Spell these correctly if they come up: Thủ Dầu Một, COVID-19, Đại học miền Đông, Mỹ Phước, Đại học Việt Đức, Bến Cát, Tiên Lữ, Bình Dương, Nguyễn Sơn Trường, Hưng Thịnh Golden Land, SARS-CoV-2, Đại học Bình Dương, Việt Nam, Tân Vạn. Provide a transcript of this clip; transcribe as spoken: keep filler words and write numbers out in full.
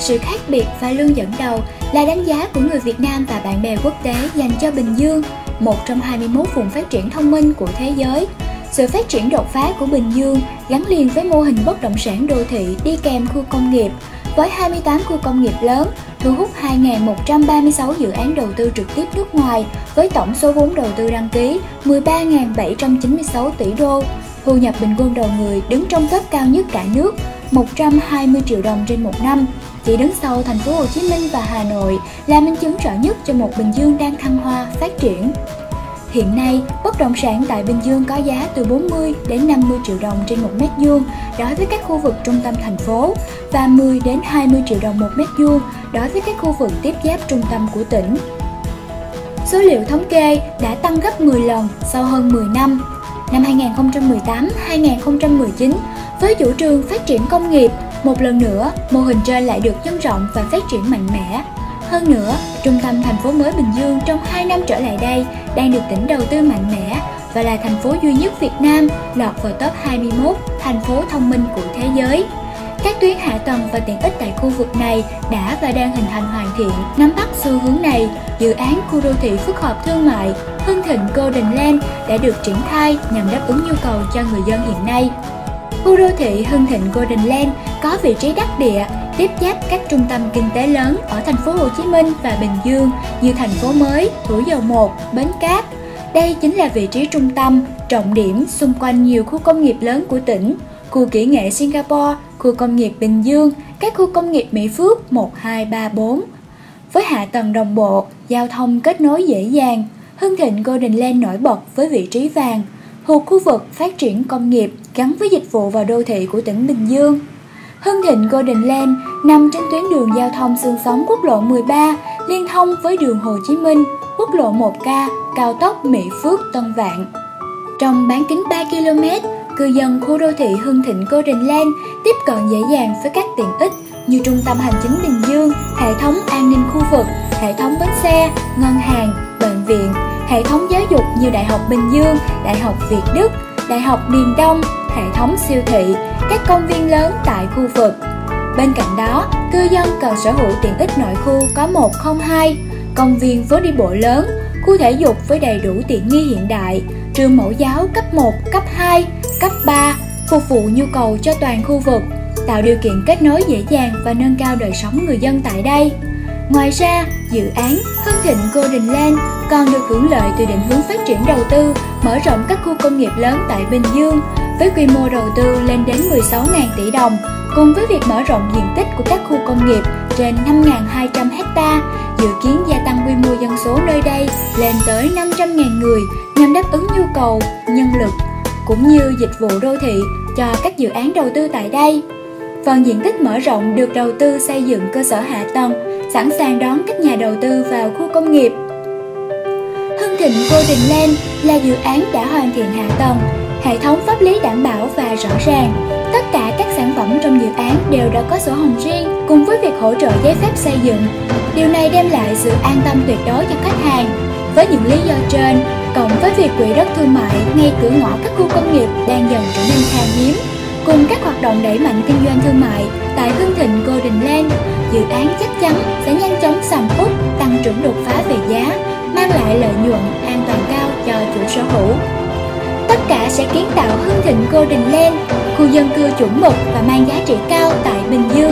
Sự khác biệt và luôn dẫn đầu là đánh giá của người Việt Nam và bạn bè quốc tế dành cho Bình Dương, một trong hai mươi mốt vùng phát triển thông minh của thế giới. Sự phát triển đột phá của Bình Dương gắn liền với mô hình bất động sản đô thị đi kèm khu công nghiệp, với hai mươi tám khu công nghiệp lớn, thu hút hai nghìn một trăm ba mươi sáu dự án đầu tư trực tiếp nước ngoài với tổng số vốn đầu tư đăng ký mười ba nghìn bảy trăm chín mươi sáu tỷ đô. Thu nhập bình quân đầu người đứng trong top cao nhất cả nước, một trăm hai mươi triệu đồng trên một năm, chỉ đứng sau thành phố Hồ Chí Minh và Hà Nội, là minh chứng rõ nhất cho một Bình Dương đang thăng hoa, phát triển. Hiện nay, bất động sản tại Bình Dương có giá từ bốn mươi đến năm mươi triệu đồng trên một mét vuông đối với các khu vực trung tâm thành phố và mười đến hai mươi triệu đồng một mét vuông đối với các khu vực tiếp giáp trung tâm của tỉnh. Số liệu thống kê đã tăng gấp mười lần sau hơn mười năm. Năm hai nghìn không trăm mười tám đến hai nghìn không trăm mười chín, với chủ trương phát triển công nghiệp, một lần nữa mô hình trên lại được nhân rộng và phát triển mạnh mẽ. Hơn nữa, trung tâm thành phố mới Bình Dương trong hai năm trở lại đây đang được tỉnh đầu tư mạnh mẽ và là thành phố duy nhất Việt Nam lọt vào top hai mươi mốt thành phố thông minh của thế giới. Các tuyến hạ tầng và tiện ích tại khu vực này đã và đang hình thành hoàn thiện. Nắm bắt xu hướng này, dự án khu đô thị phức hợp thương mại Hưng Thịnh Golden Land đã được triển khai nhằm đáp ứng nhu cầu cho người dân hiện nay. Khu đô thị Hưng Thịnh Golden Land có vị trí đắc địa, tiếp giáp các trung tâm kinh tế lớn ở thành phố Hồ Chí Minh và Bình Dương như thành phố mới, Thủ Dầu Một, Bến Cát. Đây chính là vị trí trung tâm, trọng điểm xung quanh nhiều khu công nghiệp lớn của tỉnh, khu kỹ nghệ Singapore, khu công nghiệp Bình Dương, các khu công nghiệp Mỹ Phước một, hai, ba, bốn. Với hạ tầng đồng bộ, giao thông kết nối dễ dàng, Hưng Thịnh Golden Land nổi bật với vị trí vàng, thuộc khu vực phát triển công nghiệp gắn với dịch vụ và đô thị của tỉnh Bình Dương. Hưng Thịnh Golden Land nằm trên tuyến đường giao thông xương sống quốc lộ mười ba liên thông với đường Hồ Chí Minh, quốc lộ một K, cao tốc Mỹ Phước - Tân Vạn. Trong bán kính ba ki lô mét, cư dân khu đô thị Hưng Thịnh Golden Land tiếp cận dễ dàng với các tiện ích như trung tâm hành chính Bình Dương, hệ thống an ninh khu vực, hệ thống bến xe, ngân hàng, bệnh viện, hệ thống giáo dục như Đại học Bình Dương, Đại học Việt Đức, Đại học miền Đông, hệ thống siêu thị, các công viên lớn tại khu vực. Bên cạnh đó, cư dân cần sở hữu tiện ích nội khu có một không hai, công viên phố đi bộ lớn, khu thể dục với đầy đủ tiện nghi hiện đại, trường mẫu giáo cấp một, cấp hai, cấp ba, phục vụ nhu cầu cho toàn khu vực, tạo điều kiện kết nối dễ dàng và nâng cao đời sống người dân tại đây. Ngoài ra, dự án Hưng Thịnh Golden Land còn được hưởng lợi từ định hướng phát triển đầu tư, mở rộng các khu công nghiệp lớn tại Bình Dương, với quy mô đầu tư lên đến mười sáu nghìn tỷ đồng, cùng với việc mở rộng diện tích của các khu công nghiệp trên năm nghìn hai trăm hectare, dự kiến gia tăng quy mô dân số nơi đây lên tới năm trăm nghìn người nhằm đáp ứng nhu cầu nhân lực, cũng như dịch vụ đô thị cho các dự án đầu tư tại đây. Phần diện tích mở rộng được đầu tư xây dựng cơ sở hạ tầng, sẵn sàng đón các nhà đầu tư vào khu công nghiệp. Hưng Thịnh Golden Land là dự án đã hoàn thiện hạ tầng, hệ thống pháp lý đảm bảo và rõ ràng. Tất cả các sản phẩm trong dự án đều đã có sổ hồng riêng, cùng với việc hỗ trợ giấy phép xây dựng. Điều này đem lại sự an tâm tuyệt đối cho khách hàng. Với những lý do trên, cộng với việc quỹ đất thương mại ngay cửa ngõ các khu công nghiệp đang dần trở nên khan hiếm, cùng các hoạt động đẩy mạnh kinh doanh thương mại tại Hưng Thịnh Golden Land, dự án chắc chắn sẽ nhanh chóng sầm uất, tăng trưởng đột phá về giá, mang lại lợi nhuận an toàn cao cho chủ sở hữu. Tất cả sẽ kiến tạo Hưng Thịnh Golden Land, khu dân cư chuẩn mực và mang giá trị cao tại Bình Dương.